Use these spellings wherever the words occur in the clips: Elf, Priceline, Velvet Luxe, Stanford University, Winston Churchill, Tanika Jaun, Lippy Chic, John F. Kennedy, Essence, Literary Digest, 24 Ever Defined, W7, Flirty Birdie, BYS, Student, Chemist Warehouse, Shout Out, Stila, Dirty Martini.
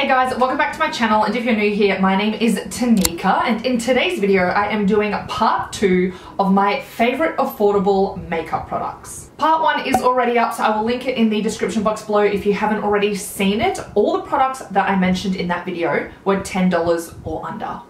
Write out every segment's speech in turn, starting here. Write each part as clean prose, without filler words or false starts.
Hey guys, welcome back to my channel, and if you're new here, my name is Tanika, and in today's video I am doing part 2 of my favourite affordable makeup products. Part 1 is already up, so I will link it in the description box below if you haven't already seen it. All the products that I mentioned in that video were $10 or under.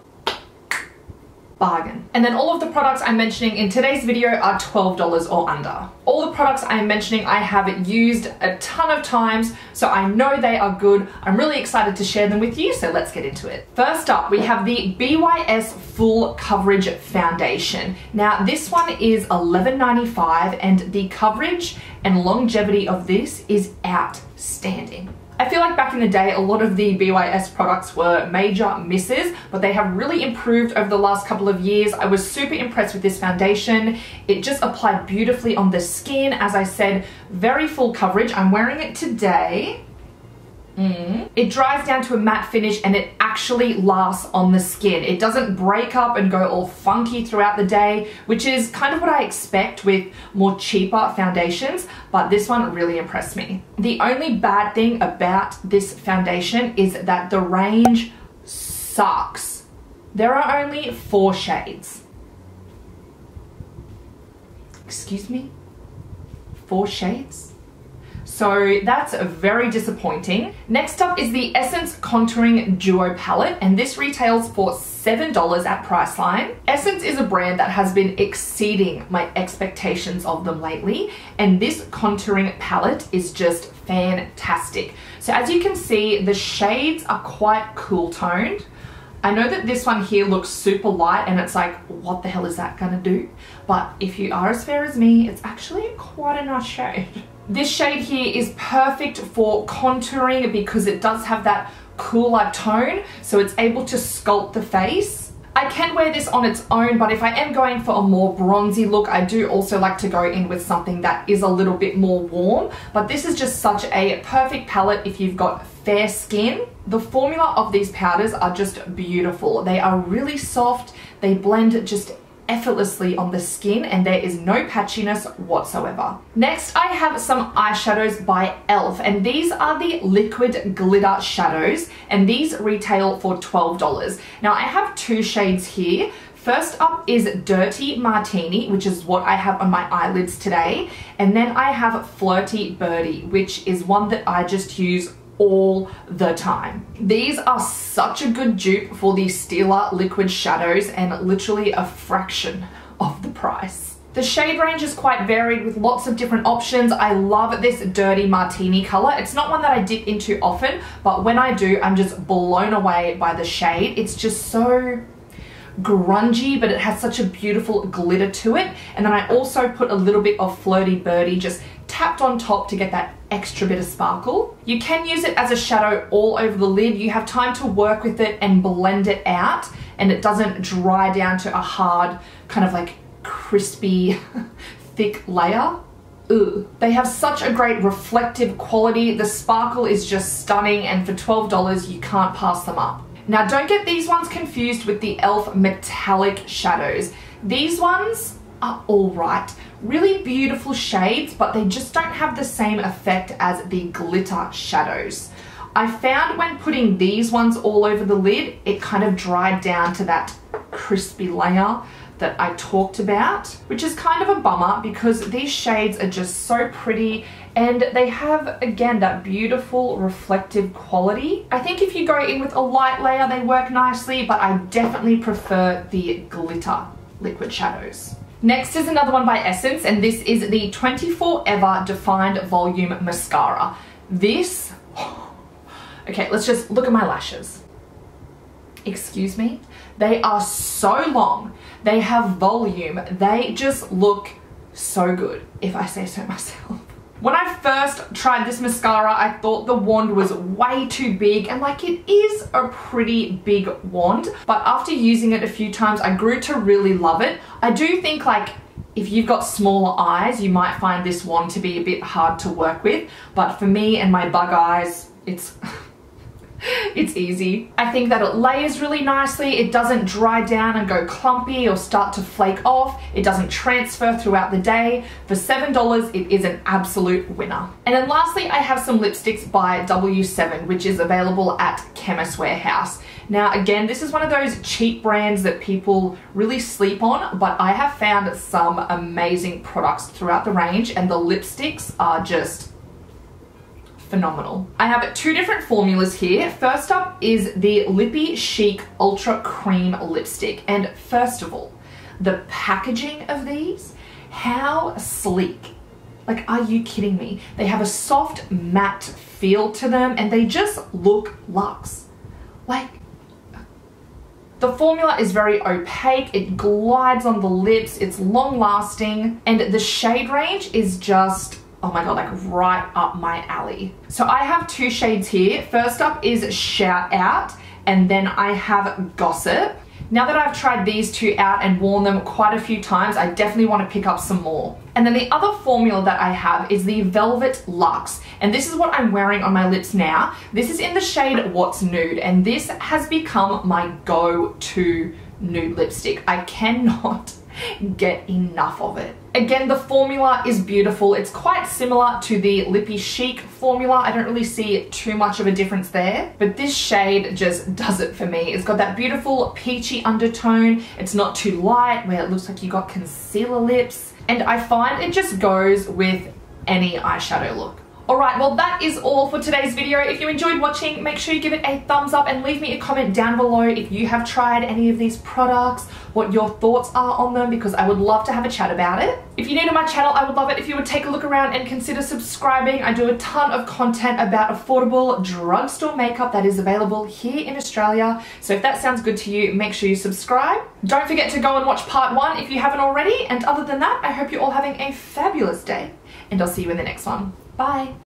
Bargain. And then all of the products I'm mentioning in today's video are $12 or under. All the products I'm mentioning I have used a ton of times, so I know they are good. I'm really excited to share them with you, so let's get into it. First up, we have the BYS Full Coverage Foundation. Now this one is $11.95, and the coverage and longevity of this is outstanding. I feel like back in the day, a lot of the BYS products were major misses, but they have really improved over the last couple of years. I was super impressed with this foundation. It just applied beautifully on the skin. As I said, very full coverage. I'm wearing it today. It dries down to a matte finish, and it actually lasts on the skin. It doesn't break up and go all funky throughout the day, which is kind of what I expect with more cheaper foundations, but this one really impressed me. The only bad thing about this foundation is that the range sucks. There are only 4 shades. Excuse me? 4 shades? So that's very disappointing. Next up is the Essence Contouring Duo Palette, and this retails for $7 at Priceline. Essence is a brand that has been exceeding my expectations of them lately, and this contouring palette is just fantastic. So as you can see, the shades are quite cool toned. I know that this one here looks super light, and it's like, what the hell is that gonna do? But if you are as fair as me, it's actually quite a nice shade. This shade here is perfect for contouring because it does have that cooler tone, so it's able to sculpt the face. I can wear this on its own, but if I am going for a more bronzy look, I do also like to go in with something that is a little bit more warm. But this is just such a perfect palette if you've got fair skin. The formula of these powders are just beautiful. They are really soft, they blend just effortlessly on the skin, and there is no patchiness whatsoever. Next, I have some eyeshadows by Elf, and these are the liquid glitter shadows, and these retail for $12. Now I have 2 shades here. First up is Dirty Martini, which is what I have on my eyelids today, and then I have Flirty Birdie, which is one that I just use all the time. These are such a good dupe for the Stila liquid shadows, and literally a fraction of the price. The shade range is quite varied with lots of different options. I love this Dirty Martini color. It's not one that I dip into often, but when I do, I'm just blown away by the shade. It's just so grungy, but it has such a beautiful glitter to it. And then I also put a little bit of Flirty Birdie just tapped on top to get that extra bit of sparkle. You can use it as a shadow all over the lid. You have time to work with it and blend it out, and it doesn't dry down to a hard, kind of like crispy, thick layer. Ooh. They have such a great reflective quality. The sparkle is just stunning, and for $12, you can't pass them up. Now don't get these ones confused with the Elf metallic shadows. These ones are all right. Really beautiful shades, but they just don't have the same effect as the glitter shadows. I found when putting these ones all over the lid, it kind of dried down to that crispy layer that I talked about, which is kind of a bummer because these shades are just so pretty, and they have, again, that beautiful reflective quality. I think if you go in with a light layer, they work nicely, but I definitely prefer the glitter liquid shadows. Next is another one by Essence, and this is the 24 Ever Defined Volume Mascara. This, okay, let's just look at my lashes. Excuse me? They are so long, they have volume, they just look so good, if I say so myself. When I first tried this mascara, I thought the wand was way too big, and like it is a pretty big wand, but after using it a few times, I grew to really love it. I do think like if you've got smaller eyes, you might find this wand to be a bit hard to work with, but for me and my bug eyes, it's It's easy. I think that it layers really nicely. It doesn't dry down and go clumpy or start to flake off. It doesn't transfer throughout the day. For $7, it is an absolute winner. And then lastly, I have some lipsticks by W7, which is available at Chemist Warehouse. Now again, this is one of those cheap brands that people really sleep on, but I have found some amazing products throughout the range, and the lipsticks are just phenomenal. I have two different formulas here. First up is the Lippy Chic Ultra Cream Lipstick, and first of all, the packaging of these, how sleek. Like, are you kidding me? They have a soft matte feel to them and they just look luxe. Like, the formula is very opaque, it glides on the lips, it's long lasting, and the shade range is just, oh my god, like right up my alley. So I have two shades here. First up is Shout Out, and then I have Gossip. Now that I've tried these two out and worn them quite a few times, I definitely want to pick up some more. And then the other formula that I have is the Velvet Luxe, and this is what I'm wearing on my lips now. This is in the shade What's Nude, and this has become my go-to nude lipstick. I cannot get enough of it. Again, the formula is beautiful. It's quite similar to the Lippy Chic formula. I don't really see too much of a difference there, but this shade just does it for me. It's got that beautiful peachy undertone. It's not too light where it looks like you got concealer lips, and I find it just goes with any eyeshadow look. Alright, well that is all for today's video. If you enjoyed watching, make sure you give it a thumbs up and leave me a comment down below if you have tried any of these products, what your thoughts are on them, because I would love to have a chat about it. If you're new to my channel, I would love it if you would take a look around and consider subscribing. I do a ton of content about affordable drugstore makeup that is available here in Australia. So if that sounds good to you, make sure you subscribe. Don't forget to go and watch part one if you haven't already. And other than that, I hope you're all having a fabulous day, and I'll see you in the next one. Bye.